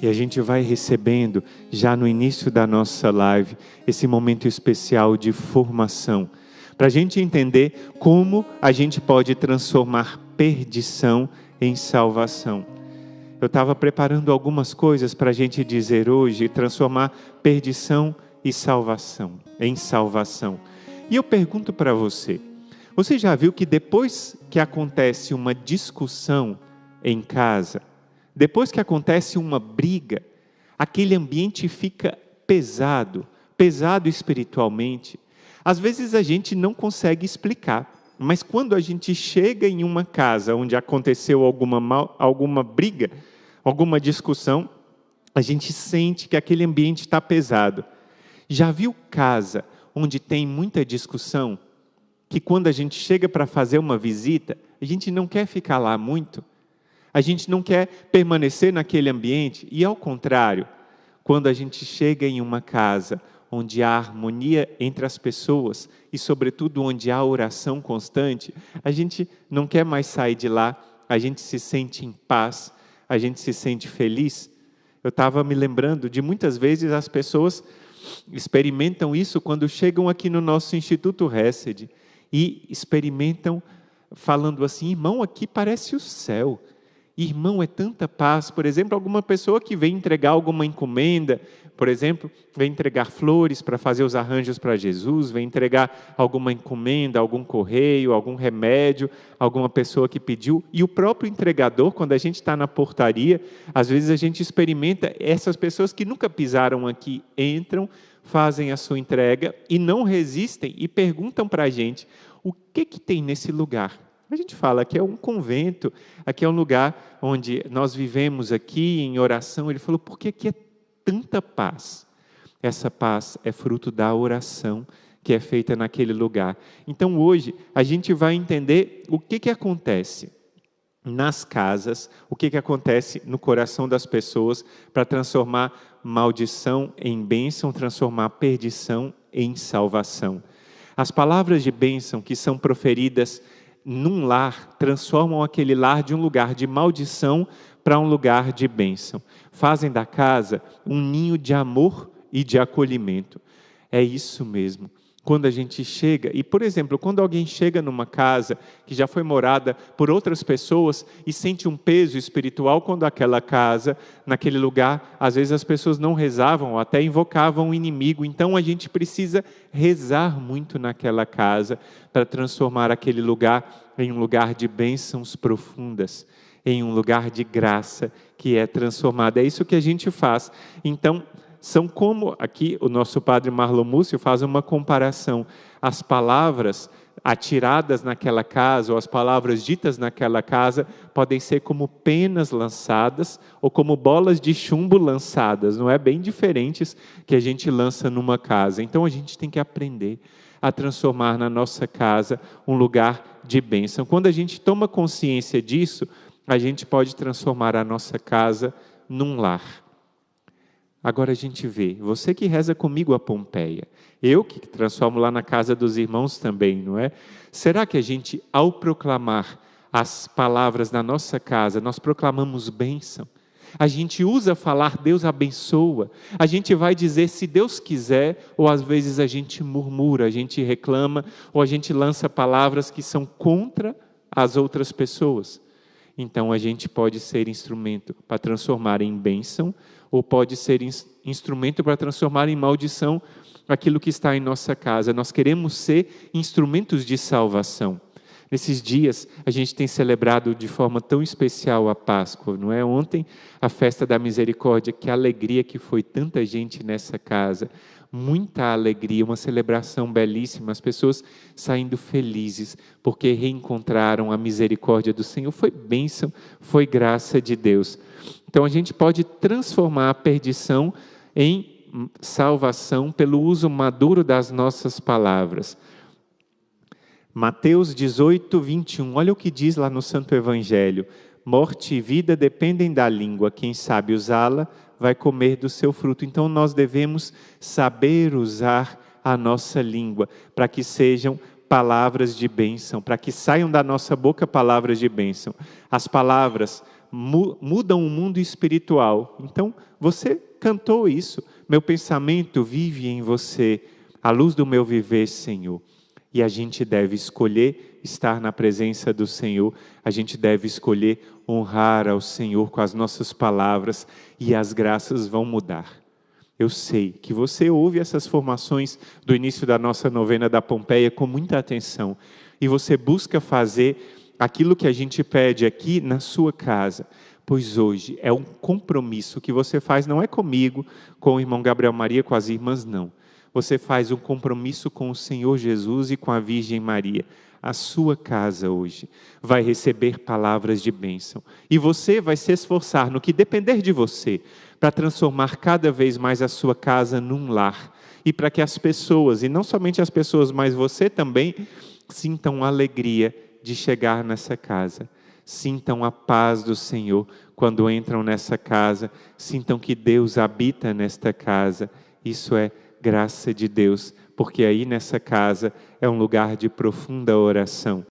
E a gente vai recebendo, já no início da nossa live, esse momento especial de formação, para a gente entender como a gente pode transformar perdição em salvação. Eu estava preparando algumas coisas para a gente dizer hoje, transformar perdição e salvação, em salvação. E eu pergunto para você, você já viu que depois que acontece uma discussão em casa, depois que acontece uma briga, aquele ambiente fica pesado, pesado espiritualmente. Às vezes a gente não consegue explicar, mas quando a gente chega em uma casa onde aconteceu alguma briga, alguma discussão, a gente sente que aquele ambiente está pesado. Já viu casa onde tem muita discussão? Que quando a gente chega para fazer uma visita, a gente não quer ficar lá muito. A gente não quer permanecer naquele ambiente. E ao contrário, quando a gente chega em uma casa onde há harmonia entre as pessoas e sobretudo onde há oração constante, a gente não quer mais sair de lá, a gente se sente em paz, a gente se sente feliz. Eu estava me lembrando de muitas vezes as pessoas experimentam isso quando chegam aqui no nosso Instituto Hesed e experimentam falando assim, irmão, aqui parece o céu. Irmão, é tanta paz. Por exemplo, alguma pessoa que vem entregar alguma encomenda, por exemplo, vem entregar flores para fazer os arranjos para Jesus, vem entregar alguma encomenda, algum correio, algum remédio, alguma pessoa que pediu. E o próprio entregador, quando a gente está na portaria, às vezes a gente experimenta essas pessoas que nunca pisaram aqui, entram, fazem a sua entrega e não resistem e perguntam para a gente, o que tem nesse lugar? A gente fala que é um convento, aqui é um lugar onde nós vivemos aqui em oração. Ele falou, por que aqui é tanta paz? Essa paz é fruto da oração que é feita naquele lugar. Então hoje a gente vai entender o que acontece nas casas, o que acontece no coração das pessoas para transformar maldição em bênção, transformar perdição em salvação. As palavras de bênção que são proferidas num lar, transformam aquele lar de um lugar de maldição para um lugar de bênção. Fazem da casa um ninho de amor e de acolhimento. É isso mesmo. Quando a gente chega, e por exemplo, quando alguém chega numa casa que já foi morada por outras pessoas e sente um peso espiritual quando aquela casa, naquele lugar, às vezes as pessoas não rezavam ou até invocavam o inimigo. Então a gente precisa rezar muito naquela casa para transformar aquele lugar em um lugar de bênçãos profundas, em um lugar de graça que é transformada. É isso que a gente faz. Então, são como, aqui o nosso padre Marlon Múcio faz uma comparação, as palavras atiradas naquela casa ou as palavras ditas naquela casa podem ser como penas lançadas ou como bolas de chumbo lançadas, não é? Bem diferentes que a gente lança numa casa. Então a gente tem que aprender a transformar na nossa casa um lugar de bênção. Quando a gente toma consciência disso, a gente pode transformar a nossa casa num lar. Agora a gente vê, você que reza comigo a Pompeia, eu que transformo lá na casa dos irmãos também, não é? Será que a gente, ao proclamar as palavras da nossa casa, nós proclamamos bênção? A gente usa falar Deus abençoa, a gente vai dizer se Deus quiser, ou às vezes a gente murmura, a gente reclama, ou a gente lança palavras que são contra as outras pessoas. Então a gente pode ser instrumento para transformar em bênção, ou pode ser instrumento para transformar em maldição aquilo que está em nossa casa. Nós queremos ser instrumentos de salvação. Nesses dias, a gente tem celebrado de forma tão especial a Páscoa, não é? Ontem, a festa da misericórdia, que alegria que foi tanta gente nessa casa, muita alegria, uma celebração belíssima, as pessoas saindo felizes, porque reencontraram a misericórdia do Senhor, foi bênção, foi graça de Deus. Então a gente pode transformar a perdição em salvação pelo uso maduro das nossas palavras. Mateus 18, 21, olha o que diz lá no Santo Evangelho, morte e vida dependem da língua, quem sabe usá-la vai comer do seu fruto. Então nós devemos saber usar a nossa língua, para que sejam palavras de bênção, para que saiam da nossa boca palavras de bênção. As palavras mudam o mundo espiritual. Então, você cantou isso. Meu pensamento vive em você, a luz do meu viver, Senhor. E a gente deve escolher estar na presença do Senhor. A gente deve escolher honrar ao Senhor com as nossas palavras e as graças vão mudar. Eu sei que você ouve essas formações do início da nossa novena da Pompeia com muita atenção. E você busca fazer aquilo que a gente pede aqui na sua casa. Pois hoje é um compromisso que você faz, não é comigo, com o irmão Gabriel Maria, com as irmãs, não. Você faz um compromisso com o Senhor Jesus e com a Virgem Maria. A sua casa hoje vai receber palavras de bênção. E você vai se esforçar no que depender de você para transformar cada vez mais a sua casa num lar. E para que as pessoas, e não somente as pessoas, mas você também, sintam a alegria de chegar nessa casa. Sintam a paz do Senhor quando entram nessa casa. Sintam que Deus habita nesta casa. Isso é graça de Deus, porque aí nessa casa é um lugar de profunda oração.